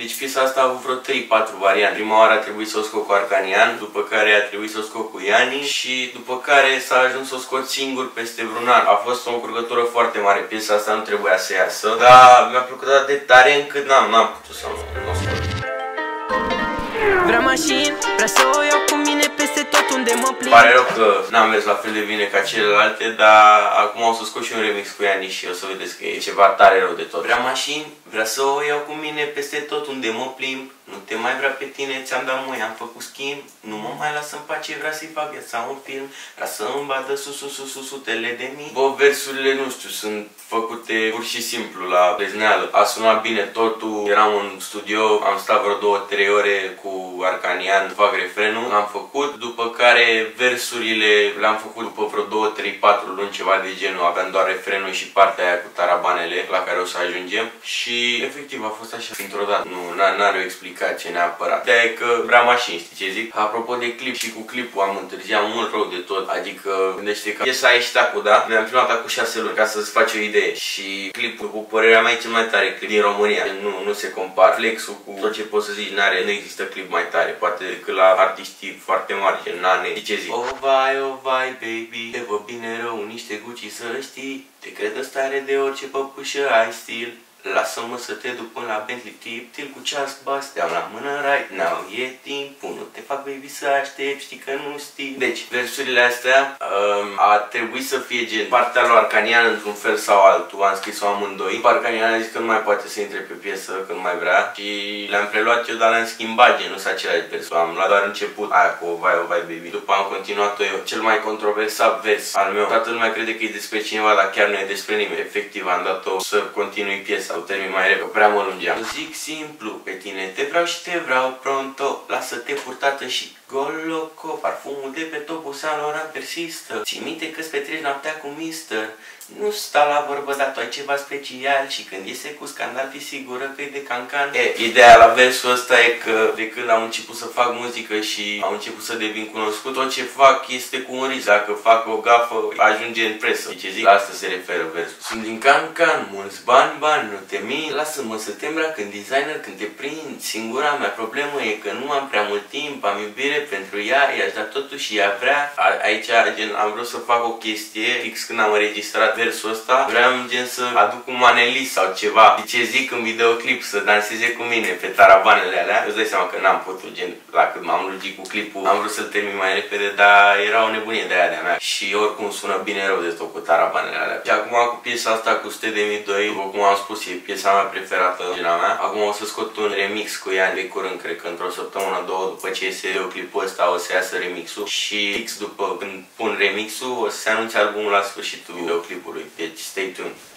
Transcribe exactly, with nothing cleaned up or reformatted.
Deci piesa asta a avut vreo trei patru variante. Prima oară a trebuit să o scot cu Arkanian, după care a trebuit să o scot cu Iani și după care s-a ajuns să o scot singur peste vreun an. A fost o încurcătură foarte mare, piesa asta nu trebuia să iasă, dar mi-a plăcut atât de tare încât n-am, n-am putut să nu o scot. Vreau mașini, vreau să o iau cu mine peste tot unde mă plimb. Pare rău că n-am mers la fel de bine ca celelalte, dar acum o să scot și un remix cu Iani și o să vedeți că e ceva tare rău de tot. Vreau mașini, vreau să o iau cu mine peste tot unde mă plimb. Nu te mai vrea pe tine, ți-am dat moi, am făcut schimb. Nu mă mai las în pace, vreau să-i fac viața un film. Vreau să îmi vadă sus, sus, sus, sus, sutele de mii. Bă, versurile, nu știu, sunt făcute pur și simplu la plezneală. A sunat bine totul, eram în studio, am stat vreo două trei ore cu Arkanian, fac refrenul, l-am făcut. După care versurile le-am făcut după vreo două trei patru luni, ceva de genul. Aveam doar refrenul și partea aia cu tarabanele, la care o să ajungem. Și efectiv a fost așa, într-o dată, nu are o explicație ce neapărat. De-aia e că vreau mașini, știi ce zic? Apropo de clip, și cu clipul am întârziat mult rău de tot. Adică, gândește că piesa a ieșit acum, da? Ne-am filmat acum șase luni, ca să-ți faci o idee. Și clipul, cu părerea mea, e cel mai tare clip din România. Nu, nu se compară. Flexul cu tot ce poți să zici, n-are, nu există clip mai tare. Poate decât la artiștii foarte mari, gen Nane. Știi ce zic? O vai, o vai, baby, te vă bine rău, niște Gucci să știi. Te cred în stare de orice păpușă, ai stil. Lasă-mă să te duc până la Bentley, tip-til cu ceas bas, te-am la mână right now, e timpul, nu te fac baby să aștepți, știi că nu știi. Deci, versurile astea um, a trebuit să fie gen partea lui Arkanian într-un fel sau altul, am scris-o amândoi. Arkanian a zis că nu mai poate să intre pe piesă, că nu mai vrea și le-am preluat eu, dar le-am schimbat, gen, nu s-a același versul, am luat doar început aia cu o vai, o vai baby, după am continuat-o eu. Cel mai controversat vers al meu, toată lumea crede că e despre cineva, dar chiar nu e despre nimeni. Efectiv, am dat-o să continui piesa. Sau termin mai repede, prea mă lungeam. Zic simplu, pe tine te vreau și te vreau pronto. Lasă-te purtată și goloco. Parfumul de pe topul Saint Laurent persistă. Ții minte că-ți petreci noaptea cu mister. Nu sta la vorbă, dar tu ai ceva special. Și când iese cu scandal, fi sigură că e de cancan. E, ideea la versul ăsta e că de când am început să fac muzică și am început să devin cunoscut, tot ce fac este cu un risc. Dacă fac o gafă, ajunge în presă. De ce zic? La asta se referă versul. Sunt din cancan, mulți bani, bani, nu te mii. Lasă-mă să te îmbrac în designer când te prind. Singura mea problemă e că nu am prea mult timp. Am iubire pentru ea, i-aș da totuși, ea vrea. A, aici gen, am vrut să fac o chestie. Fix când am înregistrat versul ăsta, vreau gen să aduc un manelist sau ceva, de ce zic, în videoclip, să danseze cu mine pe tarabanele alea. Îți dai seama că n-am putut, gen, la cât m-am lungit cu clipul, am vrut să-l termin mai repede, dar era o nebunie de aia de-a mea. Și oricum sună bine rău de tot cu tarabanele alea. Și acum cu piesa asta cu o sută de mii doi, după cum am spus, e piesa mea preferată, gena mea. Acum o să scot un remix cu ea de curând, cred că într-o săptămână, două, după ce iese videoclip ăsta o să iasă remixul și fix după când pun remixul o să se anunțe albumul la sfârșitul videoclipului. Deci stay tuned!